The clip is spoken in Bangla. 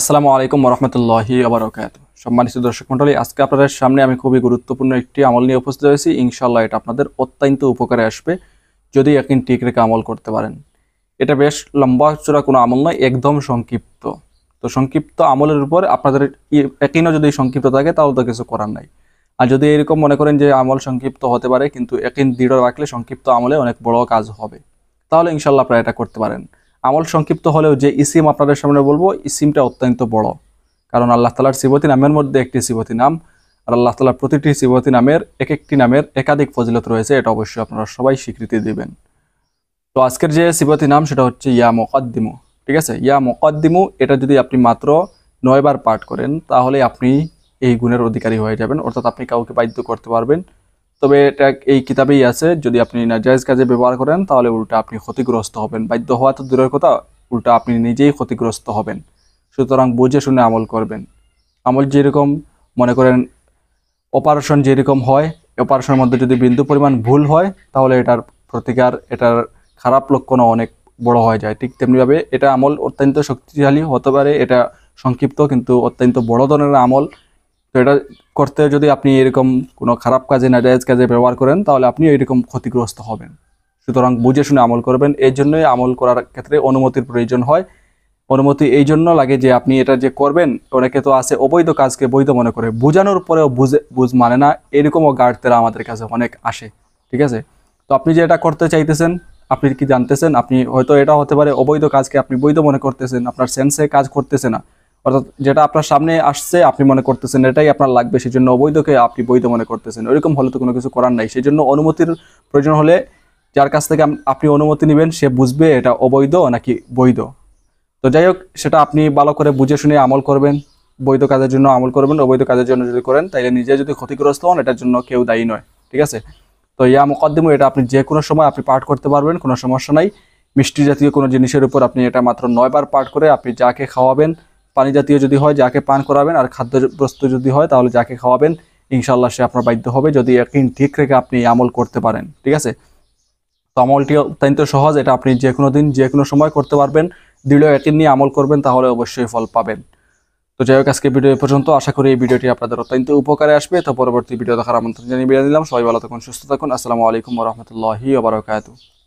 আসসালামু আলাইকুম রহমতুল্লাহি ওয়াবারাকাতুহু। সম্মানিত দর্শক মণ্ডলী, আজকে আপনাদের সামনে আমি খুবই গুরুত্বপূর্ণ একটি আমল নিয়ে উপস্থিত হয়েছি। ইনশাআল্লাহ এটা আপনাদের অত্যন্ত উপকারে আসবে যদি একদিন ঠিক রেখে আমল করতে পারেন। এটা বেশ লম্বা চূড়া কোনো আমল নয়, একদম সংক্ষিপ্ত। তো সংক্ষিপ্ত আমলের উপর আপনাদের একদিনও যদি সংক্ষিপ্ত থাকে তাহলে তো কিছু করার নাই। আর যদি এরকম মনে করেন যে আমল সংক্ষিপ্ত হতে পারে কিন্তু একদিন দৃঢ় রাখলে সংক্ষিপ্ত আমলে অনেক বড় কাজ হবে, তাহলে ইনশাআল্লাহ আপনারা এটা করতে পারেন। আমল সংক্ষিপ্ত হলেও যে ইসিম আপনাদের সামনে বলবো, ইসিমটা অত্যন্ত বড়, কারণ আল্লাহ তাআলার সিবতি নামের মধ্যে একটি সিবতি নাম, আর আল্লাহ তাআলার প্রতিটি সিবতি নামের এক একটি নামের একাধিক ফজিলত রয়েছে। এটা অবশ্যই আপনারা সবাই স্বীকৃতি দিবেন। তো আজকের যে সিবতি নাম সেটা হচ্ছে ইয়া মুকদ্দিমু, ঠিক আছে? ইয়া মুকদ্দিমু এটা যদি আপনি মাত্র 9 বার পাঠ করেন তাহলে আপনি এই গুণের অধিকারী হয়ে যাবেন, অর্থাৎ আপনি কাউকে বাধ্য করতে পারবেন। তবে এটা এই কিতাবেই আছে, যদি আপনি নাজায়েজ কাজে ব্যবহার করেন তাহলে উল্টা আপনি ক্ষতিগ্রস্ত হবেন। বাধ্য হওয়া তো দূরের কথা, উল্টা আপনি নিজেই ক্ষতিগ্রস্ত হবেন। সুতরাং বুঝে শুনে আমল করবেন। আমল যেরকম মনে করেন অপারেশন যেরকম হয়, অপারেশনের মধ্যে যদি বিন্দু পরিমাণ ভুল হয় তাহলে এটার প্রতিকার, এটার খারাপ লক্ষণও অনেক বড় হয়ে যায়। ঠিক তেমনিভাবে এটা আমল অত্যন্ত শক্তিশালী হতে পারে। এটা সংক্ষিপ্ত কিন্তু অত্যন্ত বড় ধরনের আমল। তো এটা করতে যদি আপনি এরকম কোনো খারাপ কাজে নাজায়েজ কাজে ব্যবহার করেন তাহলে আপনি এরকম ক্ষতিগ্রস্ত হবেন। সুতরাং বুঝে শুনে আমল করবেন। এই জন্যই আমল করার ক্ষেত্রে অনুমতির প্রয়োজন হয়। অনুমতি এই জন্য লাগে যে আপনি এটা যে করবেন, অনেকে তো আছে অবৈধ কাজকে বৈধ মনে করে, বোঝানোর পরেও বুঝ মানে না, এরকমও গার্ডতেরা আমাদের কাছে অনেক আসে, ঠিক আছে? তো আপনি যে এটা করতে চাইতেছেন, আপনি কি জানতেছেন? আপনি হয়তো এটা হতে পারে অবৈধ কাজকে আপনি বৈধ মনে করতেছেন, আপনার সেন্সে কাজ করতেছে না, অর্থাৎ যেটা আপনার সামনে আসছে আপনি মনে করতেছেন এটাই আপনার লাগবে, সেই জন্য অবৈধকে আপনি বৈধ মনে করতেছেন। ওইরকম হলে তো কোনো কিছু করার নাই। সেই জন্য অনুমতির প্রয়োজন হলে যার কাছ থেকে আপনি অনুমতি নেবেন সে বুঝবে এটা অবৈধ নাকি বৈধ। তো যাই হোক, সেটা আপনি ভালো করে বুঝে শুনে আমল করবেন। বৈধ কাজের জন্য আমল করবেন, অবৈধ কাজের জন্য যদি করেন তাহলে নিজে যদি ক্ষতিগ্রস্ত হন এটার জন্য কেউ দায়ী নয়, ঠিক আছে? তো ইয়া মুকদ্দিমু এটা আপনি যে কোনো সময় আপনি পাঠ করতে পারবেন, কোনো সমস্যা নাই। মিষ্টি জাতীয় কোনো জিনিসের উপর আপনি এটা মাত্র 9 বার পাঠ করে আপনি যাকে খাওয়াবেন, পানি জাতীয় যদি হয় যাকে পান করাবেন, আর খাদ্যবস্তু যদি হয় তাহলে যাকে খাওয়াবেন, ইনশাআল্লাহ সে আপনার বাধ্য হবে যদি একদিন ঠিক রেখে আপনি আমল করতে পারেন, ঠিক আছে? তো আমলটি অত্যন্ত সহজ, এটা আপনি যে কোনো দিন যে কোনো সময় করতে পারবেন। দৃঢ় একদিন নিয়ে আমল করবেন তাহলে অবশ্যই ফল পাবেন। তো যাই হোক, আজকে ভিডিও পর্যন্ত। আশা করি এই ভিডিওটি আপনাদের অত্যন্ত উপকারে আসবে। তো পরবর্তী ভিডিও দেখার আমন্ত্রণ জানিয়ে বিদায় নিলাম। সবাই ভালো থাকুন, সুস্থ থাকুন। আসসালামু আলাইকুম ওয়া রাহমাতুল্লাহি ওয়া বারাকাতুহু।